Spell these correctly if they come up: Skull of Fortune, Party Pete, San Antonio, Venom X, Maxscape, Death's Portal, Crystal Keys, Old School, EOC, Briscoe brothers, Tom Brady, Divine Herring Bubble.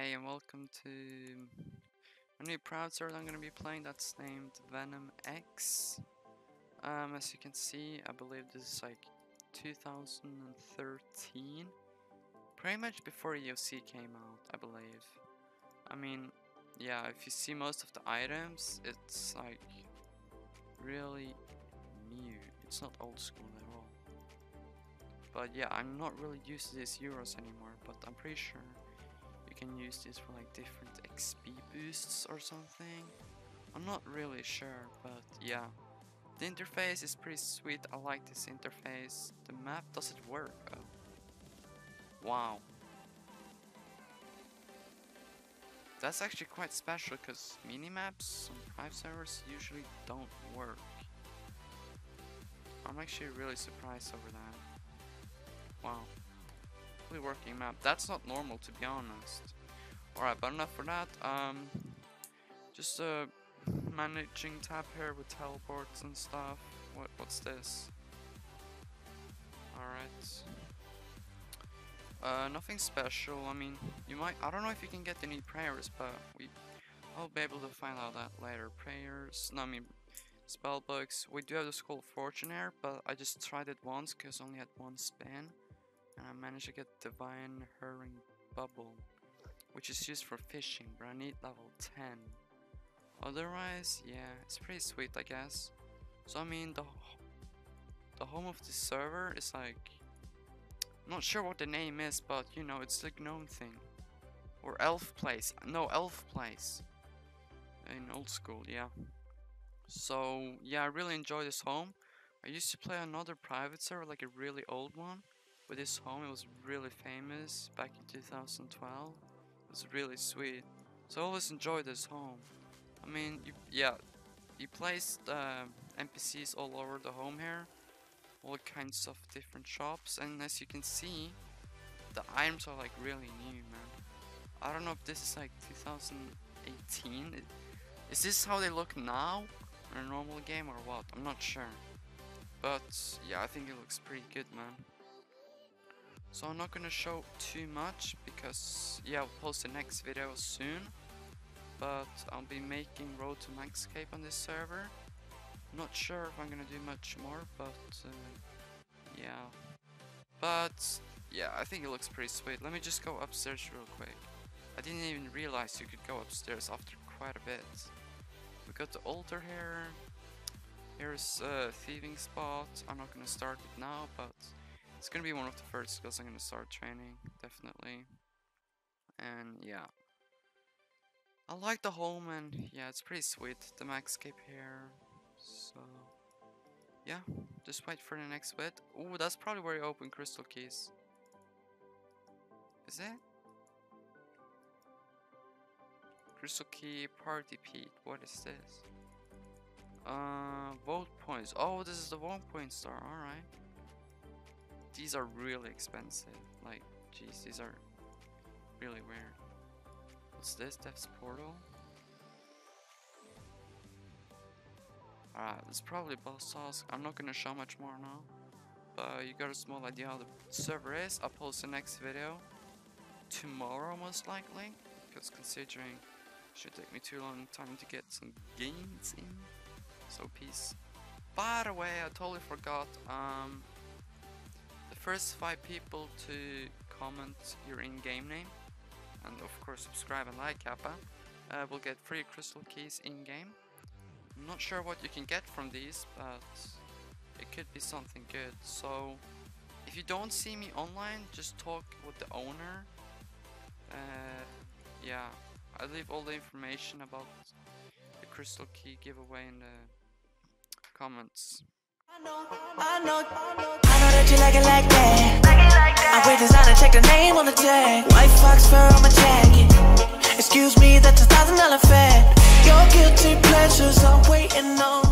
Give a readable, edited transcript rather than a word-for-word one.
Hey and welcome to a new proud sword I'm going to be playing that's named Venom X. As you can see, I believe this is like 2013, pretty much before EOC came out, I believe. I mean, yeah, if you see most of the items, it's like really new, it's not old school at all. But yeah, I'm not really used to these euros anymore, but I'm pretty sure you can use this for like different XP boosts or something. I'm not really sure, but yeah. The interface is pretty sweet, I like this interface. The map doesn't work. Oh. Wow. That's actually quite special because minimaps on 5 servers usually don't work. I'm actually really surprised over that. Wow. Really working map. That's not normal, to be honest. Alright, but enough for that. Just managing tab here with teleports and stuff. What's this? Alright. Nothing special. I mean, you might, I don't know if you can get any prayers, but I'll be able to find out that later. Prayers, no, I mean spell books. We do have the Skull of Fortune here, but I just tried it once because I only had one spin. And I managed to get Divine Herring Bubble, which is used for fishing, but I need level 10. Otherwise, yeah, it's pretty sweet, I guess. So I mean, the home of this server is like, I'm not sure what the name is, but you know, it's the gnome thing, or elf place. No, elf place in old school, yeah. So yeah, I really enjoy this home. I used to play another private server, like a really old one. With this home, it was really famous back in 2012. It was really sweet. So I always enjoyed this home. I mean, you placed NPCs all over the home here, all kinds of different shops, and as you can see, the items are like really new, man. I don't know if this is like 2018. Is this how they look now in a normal game or what? I'm not sure. But yeah, I think it looks pretty good, man. So I'm not gonna show too much because yeah, I'll post the next video soon. But I'll be making Road to Maxscape on this server. Not sure if I'm gonna do much more, but yeah. But yeah, I think it looks pretty sweet. Let me just go upstairs real quick. I didn't even realize you could go upstairs after quite a bit. We got the altar here. Here's a thieving spot. I'm not gonna start it now, but it's gonna be one of the first skills I'm gonna start training, definitely. And yeah, I like the home, and yeah, it's pretty sweet, the Maxscape here. So yeah, just wait for the next bit. Ooh, that's probably where you open Crystal Keys. Is it? Crystal Key, Party Pete, what is this? Vote points. Oh, this is the 1 point star, alright. These are really expensive, like, jeez, these are really weird. What's this? Death's Portal? Alright, it's probably boss task. I'm not gonna show much more now, but you got a small idea how the server is. I'll post the next video tomorrow, most likely, because considering it should take me too long time to get some gains in. So peace. By the way, I totally forgot, first 5 people to comment your in-game name, and of course subscribe and like, Kappa, will get free Crystal Keys in-game. I'm not sure what you can get from these, but it could be something good. So if you don't see me online, just talk with the owner. Yeah, I leave all the information about the Crystal Key giveaway in the comments. I know that you like it like that. I wear designer, check the name on the tag. White fox fur on my jacket. Excuse me, that's $1,000 fad. Your guilty pleasures are waiting on.